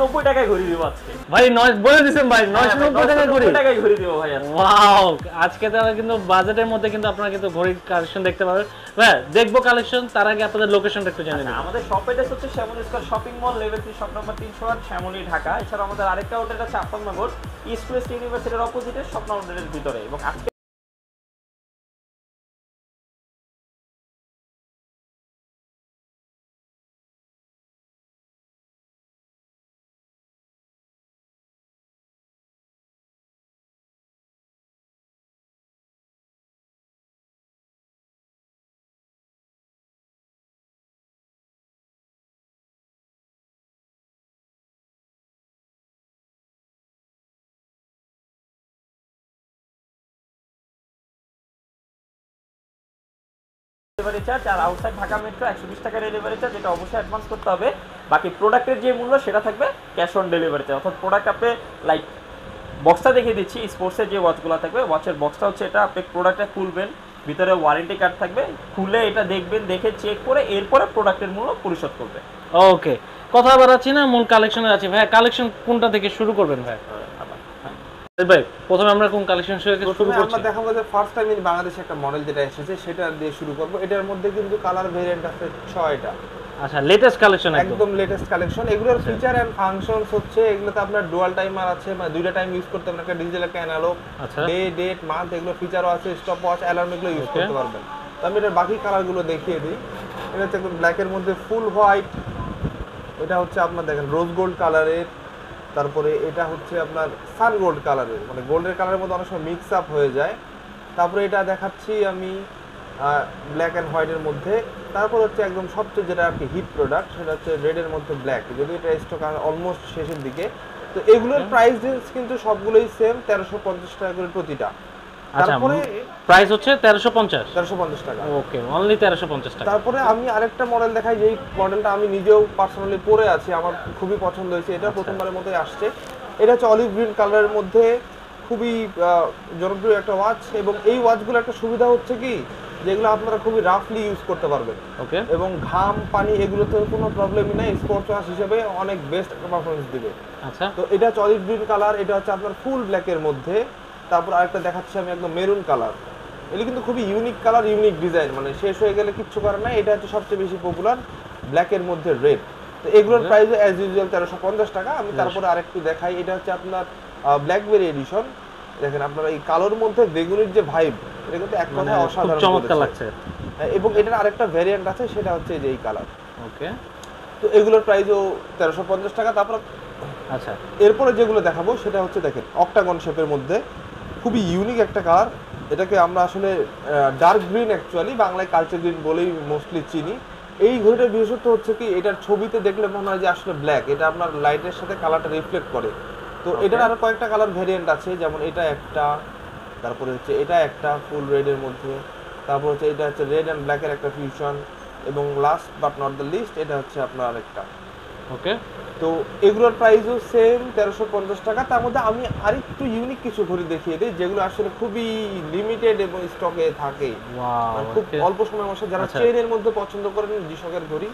90 টাকায় ঘুরে দিব আজকে ভাই। বলে দিবেন ভাই 990 টাকায় ঘুরে 90 টাকায় ঘুরে দিব ভাই। ওয়াও, আজকে তাহলে কিন্তু বাজেটের মধ্যে কিন্তু আপনারা কিন্তু ঘড়ির কালেকশন দেখতে পাবেন। হ্যাঁ, দেখবো কালেকশন, তার আগে আপনাদের লোকেশনটা একটু জানেন। আমাদের শপ অ্যাড্রেস হচ্ছে Shyamoli square shopping mall level 3 shop number 308 Shyamoli Dhaka. এছাড়া আমাদের আরেকটা আউটলেট আছে আফতাবনগর ইস্ট ওয়েস্ট ইউনিভার্সিটির অপোজিটে শপ নাম্বারের ভিতরে। এবং আজকে ডেলিভারি চার্জ আর আউটসাইড ঢাকা মেট্রো 120 টাকা ডেলিভারি চার্জ, যেটা অবশ্যই অ্যাডভান্স করতে হবে। বাকি প্রোডাক্টের যে মূল্য সেটা থাকবে ক্যাশ অন ডেলিভারিতে। অর্থাৎ প্রোডাক্ট আপনি লাইক বক্সটা দেখিয়ে দিচ্ছি, স্পোর্টসের যে ওয়াচগুলো থাকবে, ওয়াচের বক্সটা হচ্ছে এটা। আপনি প্রোডাক্টটা খুলবেন, ভিতরে ওয়ারেন্টি কার্ড থাকবে, খুলে এটা দেখবেন, দেখে চেক করে এরপরে প্রোডাক্টের মূল্য পরিশোধ করবেন। ওকে, কথা বাড়াচ্ছি না, মূল কালেকশনে আছি ভাই। কালেকশন কোনটা থেকে শুরু করবেন ভাই? ভাই প্রথমে আমরা কোন কালেকশন শুরু করব? আমরা দেখাবো যে ফার্স্ট টাইম ইন বাংলাদেশে একটা মডেল যেটা এসেছে সেটা দিয়ে শুরু করব। এটার মধ্যে কিন্তু কালার ভেরিয়েন্ট আছে 6টা। আচ্ছা, লেটেস্ট কালেকশন, একদম লেটেস্ট কালেকশন। এগুলোর ফিচার এন্ড ফাংশনস হচ্ছে এগুলোতে আপনার ডুয়াল টাইমার আছে, মানে দুইটা টাইম ইউজ করতে পারবেন, একটা ডিজিটাল একটা অ্যানালগ। ডে ডেট মান্থ এগুলো ফিচারও আছে, স্টপ ওয়াচ অ্যালার্ম এগুলো ইউজ করতে পারবেন। তো আমি এটার বাকি কালারগুলো দেখিয়ে দিই। এটা হচ্ছে একদম ব্ল্যাক এর মধ্যে ফুল হোয়াইট, এটা হচ্ছে আপনার দেখেন রোজ গোল্ড কালারের। তারপরে এটা হচ্ছে আপনার সান গোল্ড কালারের, মানে গোল্ডের কালারের মধ্যে অনেক সময় মিক্স আপ হয়ে যায়। তারপরে এটা দেখাচ্ছি আমি ব্ল্যাক অ্যান্ড হোয়াইটের মধ্যে। তারপর হচ্ছে একদম সবচেয়ে যেটা আর কি হিট প্রোডাক্ট, সেটা হচ্ছে রেডের মধ্যে ব্ল্যাক, যদি এটা স্টক অলমোস্ট শেষের দিকে। তো এগুলোর প্রাইস রেঞ্জ কিন্তু সবগুলোই সেম, 1350 টাকা করে প্রতিটা। তারপরে প্রাইস হচ্ছে 1350 টাকা। ওকে, অনলি 1350 টাকা। তারপরে আমি আরেকটা মডেল দেখাই, যেই মডেলটা আমি নিজেও পার্সোনালি পরে আছি, আমার খুবই পছন্দ হয়েছে। এটা প্রথমবারের মতো আসছে, এটা হচ্ছে অলিভ গ্রিন কালারের মধ্যে, খুবই জনপ্রিয় একটা ওয়াচ। এবং এই ওয়াচগুলো একটা সুবিধা হচ্ছে কি, যেগুলো আপনারা খুবই রাফলি ইউজ করতে পারবেন। ওকে, এবং ঘাম পানি এগুলোতে কোনো প্রবলেমই নাই, স্পোর্টস ওয়াচ হিসেবে অনেক বেস্ট পারফরম্যান্স দিবে। আচ্ছা, তো এটা হচ্ছে অলিভ গ্রিন কালার, এটা হচ্ছে আপনার ফুল ব্ল্যাকের মধ্যে। তারপর আরেকটা দেখাচ্ছি আমি একদম মেরুন কালার, এগুলো কিন্তু খুবই ইউনিক কালার, ইউনিক ডিজাইন, মানে শেষ হয়ে গেলে কিচ্ছু করে না। এটা হচ্ছে সবচেয়ে বেশি পপুলার ব্ল্যাকের মধ্যে রেড। তো এগুলোর প্রাইস অ্যাজ ইউজুয়াল 1350 টাকা। আমি তারপরে আরেকটু দেখাই, এটা হচ্ছে আপনার ব্ল্যাকবেরি এডিশন। দেখেন আপনারা এই কালোর মধ্যে বেগুনির যে ভাইব, এটা কিন্তু এক কথায় অসাধারণ চমৎকার লাগছে। এবং এটার আরেকটা ভ্যারিয়েন্ট আছে, সেটা হচ্ছে যে এই কালার। ওকে, তো এগুলোর প্রাইসও 1350 টাকা। তারপর আচ্ছা, এরপরে যেগুলো দেখাবো সেটা হচ্ছে দেখেন অক্টাগন শেপের মধ্যে, খুবই ইউনিক একটা কালার। এটাকে আমরা আসলে ডার্ক গ্রিন, অ্যাকচুয়ালি বাংলায় কালচার গ্রিন বলেই মোস্টলি চিনি। এই ঘড়িটার বিশেষত্ব হচ্ছে কি, এটার ছবিতে দেখলে মনে হয় যে আসলে ব্ল্যাক, এটা আপনার লাইটের সাথে কালারটা রিফ্লেক্ট করে। তো এটার আরও কয়েকটা কালার ভ্যারিয়েন্ট আছে, যেমন এটা একটা, তারপরে হচ্ছে এটা একটা ফুল রেডের মধ্যে, তারপর হচ্ছে এটা হচ্ছে রেড অ্যান্ড ব্ল্যাকের একটা ফিউশন, এবং last but not the least এটা হচ্ছে আপনার একটা। ওকে, তো এগুলোর প্রাইসও সেম 1350 টাকা। তার মধ্যে আমি আরেকটু ইউনিক কিছু ঘড়ি দেখিয়ে দিই, যেগুলো আসলে খুবই লিমিটেড এবং স্টকে থাকে খুব অল্প সময়ের মধ্যে। যারা চেইনের মধ্যে পছন্দ করেন ডিশকের ঘড়ি,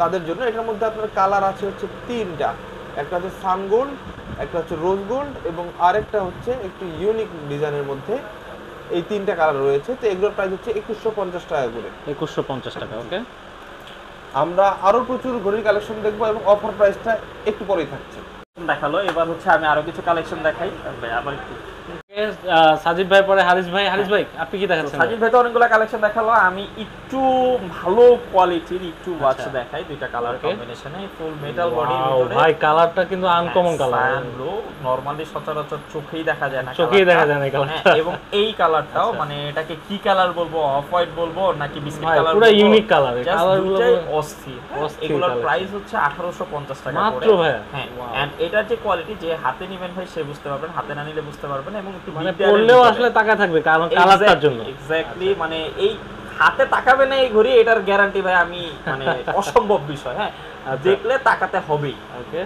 তাদের জন্য এটার মধ্যে আপনার কালার আছে হচ্ছে 3টা। একটা হচ্ছে সান গোল্ড, একটা হচ্ছে রোজ গোল্ড, এবং আরেকটা হচ্ছে একটু ইউনিক ডিজাইনের মধ্যে। এই 3টা কালার রয়েছে। তো এগুলোর প্রাইস হচ্ছে 2150 টাকা করে। 2150 টাকা। ওকে, আমরা আরো প্রচুর ঘড়ির কালেকশন দেখব, এবং অফার প্রাইসটা একটু পরেই থাকছে। দেখালো, এবার হচ্ছে আমি আরো কিছু কালেকশন দেখাই। আবার সাজিদ ভাই, পরে হারিস ভাই আপনি কি দেখাচ্ছেন? সাজিদ ভাই তো অনেকগুলো কালেকশন দেখালো, আমি একটু ভালো কোয়ালিটির একটু ওয়াচ দেখাই। দুইটা কালার কম্বিনেশনে ফুল মেটাল বডি ভিতরে। ভাই কালারটা কিন্তু আনকমন কালার, ব্লু নরমালি সচরাচর চোখেই দেখা যায় না কালারটা। এবং এই কালারটাও, মানে এটাকে কি কালার বলবো, অফ হোয়াইট বলবো নাকি বিস্কিট কালার, পুরো ইউনিক কালার। এই কালারগুলো অস্থির। এগুলোর প্রাইস হচ্ছে 1850 টাকা মাত্র ভাই। হ্যাঁ, এন্ড এটার যে কোয়ালিটি, যে হাতে নেবেন ভাই সে বুঝতে পারবেন, হাতে না নিলে বুঝতে পারবেন। এবং মানে পড়লেও আসলে টাকা থাকবে, কারণ কালারটার জন্য এক্স্যাক্টলি, মানে এই হাতে তাকাবে না এই ঘড়ি, এটার গ্যারান্টি ভাই আমি, মানে অসম্ভব বিষয়। হ্যাঁ, দেখলে তাকাতে হবেই। ওকে,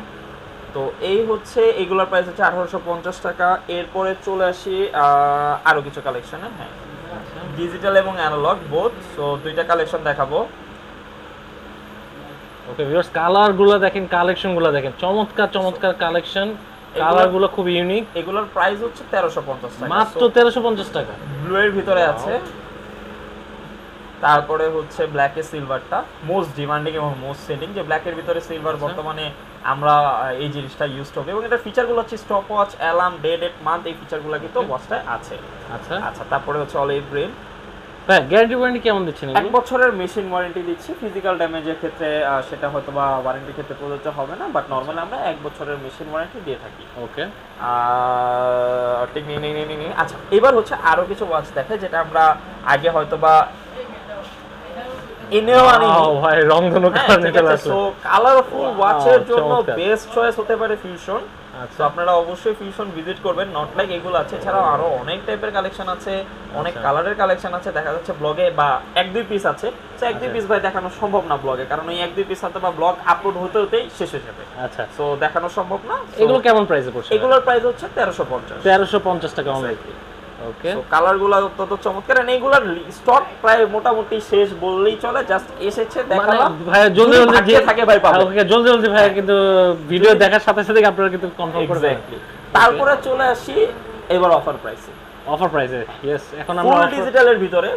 তো এই হচ্ছে এগুলোর প্রাইস হচ্ছে 1850 টাকা। এরপরে চলে আসি আরো কিছু কালেকশনে। হ্যাঁ, ডিজিটাল এবং অ্যানালগ বোথ, সো দুইটা কালেকশন দেখাবো। ওকে ভিউয়ার্স, কালার গুলো দেখেন, কালেকশন গুলো দেখেন, চমৎকার চমৎকার কালেকশন, কালার গুলো খুব ইউনিক। এগুলোর প্রাইস হচ্ছে 1350 টাকা মাত্র, 1350 টাকা। ব্লু এর ভিতরে আছে, তারপরে হচ্ছে ব্ল্যাক এ সিলভারটা মোস্ট ডিমান্ডিং এবং মোস্ট সেলিং, যে ব্ল্যাক এর ভিতরে সিলভার বর্তমানে আমরা এই জিনিসটা ইউজ করব। এবং এটা ফিচারগুলো হচ্ছে stop watch, alarm, date month, এই ফিচারগুলো কিন্তু ওয়াচটায় আছে। আচ্ছা আচ্ছা, তারপরে হচ্ছে অলিভ গ্রিন। হ্যাঁ, গ্যারান্টি ওয়ারেন্টি কেমন দিচ্ছেন? 1 বছরের মেশিন ওয়ারেন্টি দিচ্ছি। ফিজিক্যাল ড্যামেজের ক্ষেত্রে সেটা হয়তোবা ওয়ারেন্টির ক্ষেত্রে প্রযোজ্য হবে না, বাট নরমালি আমরা 1 বছরের মেশিন ওয়ারেন্টি দিয়ে থাকি। ওকে, আচ্ছা এবার হচ্ছে আরো কিছু ওয়াচ দেখে যেটা আমরা আগে হয়তোবা আপনারা অবশ্যই ফিউশন ভিজিট করবেন। নট লাইক এগুলো আছে, এছাড়াও আরো অনেক টাইপের কালেকশন আছে, অনেক কালারের কালেকশন আছে। দেখা যাচ্ছে ব্লগে বা 1-2 পিস আছে, তো 1-2 পিস ভাই দেখানো সম্ভব না ব্লগে, কারণ ওই 1-2 পিস হতে বা ব্লগ আপলোড হতে হতেই শেষ হয়ে যাবে। আচ্ছা, সো দেখানো সম্ভব না। এগুলো কেমন প্রাইসে পড়ছে? এগুলোর প্রাইস হচ্ছে 1350 টাকা অনলাইনে। ওকে, সো কালার গুলো অত্যন্ত চমৎকার, আর এইগুলার স্টক প্রায় মোটামুটি শেষ বললেই চলে, জাস্ট এসেছে দেখালাম। ভাই জলদি জলদি যে থাকে ভাই পাবো। ওকে, জলদি জলদি ভাই, কিন্তু ভিডিও দেখার সাথে সাথে আপনারা কিন্তু কনফার্ম করে দেন। তারপরে চলে আসি এবার অফার প্রাইসে। অফার প্রাইসে यस, এখন আমরা ফুল ডিজিটালের ভিতরে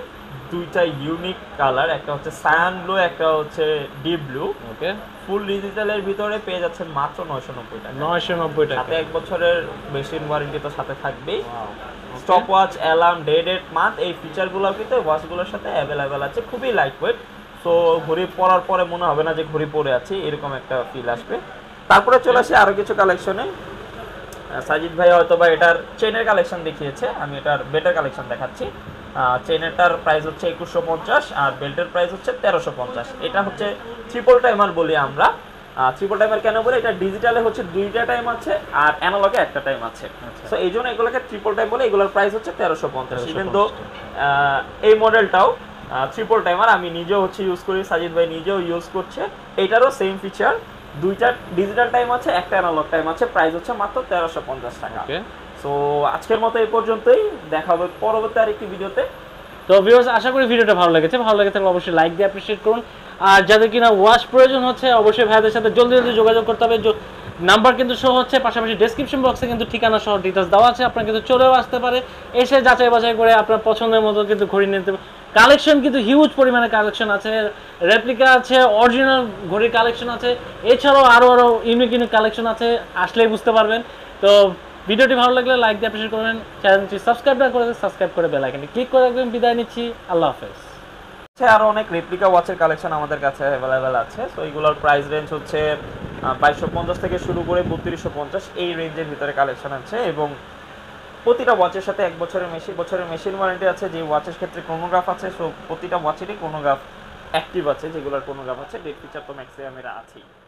দুইটা ইউনিক কালার, একটা হচ্ছে সায়ান ব্লু, একটা হচ্ছে ডিপ ব্লু। ওকে, ফুল ডিজিটালের ভিতরে পেয়ে যাচ্ছেন মাত্র 990 টাকা। 990 টাকা সাথে 1 বছরের মেশিন ওয়ারেন্টি তো সাথে থাকবেই। Stop watch, alarm, date month, এই ফিচারগুলো কিন্তু ওয়াচগুলোর সাথে অ্যাভেলেবেল আছে। খুবই লাইট ওয়েট, সো ঘড়ি পরার পরে মনে হবে না যে ঘড়ি পরে আছি, এরকম একটা ফিল আসবে। তারপরে চলে আসি আরও কিছু কালেকশনে। সাজিদ ভাই হয়তো বা এটার চেনের কালেকশন দেখিয়েছে, আমি এটার বেটার কালেকশন দেখাচ্ছি। চেনেরটার প্রাইস হচ্ছে 2150 আর বেল্টের প্রাইস হচ্ছে 1350। এটা হচ্ছে ট্রিপল টাইমার বলি আমরা। ট্রিপল টাইমার কেন বলে? এটা ডিজিটালে হচ্ছে 2টা টাইম আছে আর অ্যানালগে 1টা টাইম আছে, সো এইজন্য এগুলোকে ট্রিপল টাইম বলে। এগুলোর প্রাইস হচ্ছে 1350। ইভেন দো এই মডেলটাও ট্রিপল টাইমার, আমি নিজেও হচ্ছে ইউজ করি, সাজিদ ভাই নিজেও ইউজ করছে। এটারও সেম ফিচার, 2টা ডিজিটাল টাইম আছে, 1টা অ্যানালগ টাইম আছে। প্রাইস হচ্ছে মাত্র 1350 টাকা। সো আজকের মতো এই পর্যন্তই, দেখা হবে পরবর্তী আরেকটি ভিডিওতে। তো ভিউয়ার্স, আশা করি ভিডিওটা ভালো লেগেছে। ভালো লেগে থাকলে অবশ্যই লাইক দিয়ে অ্যাপ্রিশিয়েট করুন। আর যাদের কিনা ওয়াচ প্রয়োজন হচ্ছে অবশ্যই ভাইদের সাথে জলদি জলদি যোগাযোগ করতে হবে। নাম্বার কিন্তু শো হচ্ছে, পাশাপাশি ডেসক্রিপশন বক্সে কিন্তু ঠিকানা সহ ডিটেলস দেওয়া আছে, আপনারা কিন্তু চলেও আসতে পারে। এসে যাচাই বাছাই করে আপনার পছন্দের মতো কিন্তু ঘড়ি নিতে পারেন। কালেকশন কিন্তু হিউজ পরিমাণে কালেকশন আছে, রেপ্লিকা আছে, অরিজিনাল ঘড়ির কালেকশন আছে, এছাড়াও আরও ইউনিক ইউনিক কালেকশন আছে, আসলেই বুঝতে পারবেন। তো ভিডিওটি ভালো লাগলে লাইক দিয়ে অ্যাপ্রিশিয়েট করবেন, চ্যানেলটি সাবস্ক্রাইব না করে সাবস্ক্রাইব করে বেল আইকনে ক্লিক করে রাখবেন। বিদায় নিচ্ছি, আল্লাহ হাফেজ। আরও অনেক রেপ্লিকা ওয়াচের কালেকশন আমাদের কাছে অ্যাভেলেবেল আছে, সো এইগুলোর প্রাইস রেঞ্জ হচ্ছে 2250 থেকে শুরু করে 3250, এই রেঞ্জের ভিতরে কালেকশন আছে। এবং প্রতিটা ওয়াচের সাথে 1 বছরের মেশিন ওয়ারেন্টি আছে। যে ওয়াচের ক্ষেত্রে ক্রোনোগ্রাফ আছে, সো প্রতিটা ওয়াচেরই ক্রোনোগ্রাফ অ্যাক্টিভ আছে, যেগুলোর ক্রোনোগ্রাফ আছে। ডেট ফিচার তো ম্যাক্সিমামের আছেই।